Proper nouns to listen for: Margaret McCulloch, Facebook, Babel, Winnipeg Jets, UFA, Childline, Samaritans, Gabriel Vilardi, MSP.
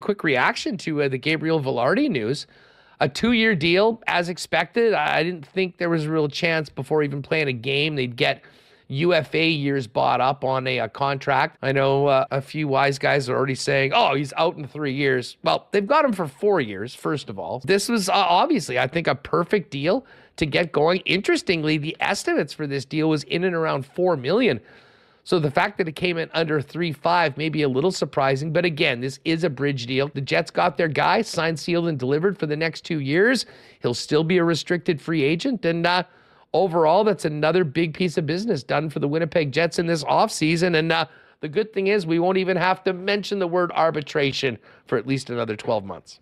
quick reaction to the Gabriel Vilardi news. A 2-year deal, as expected. I didn't think there was a real chance before even playing a game they'd get UFA years bought up on a contract. I know a few wise guys are already saying, oh, he's out in 3 years. Well, they've got him for 4 years, first of all. This was obviously, I think, a perfect deal to get going. Interestingly, the estimates for this deal was in and around $4 million. So the fact that it came in under 3.5 may be a little surprising. But again, this is a bridge deal. The Jets got their guy signed, sealed, and delivered for the next 2 years. He'll still be a restricted free agent. And overall, that's another big piece of business done for the Winnipeg Jets in this offseason. And the good thing is we won't even have to mention the word arbitration for at least another 12 months.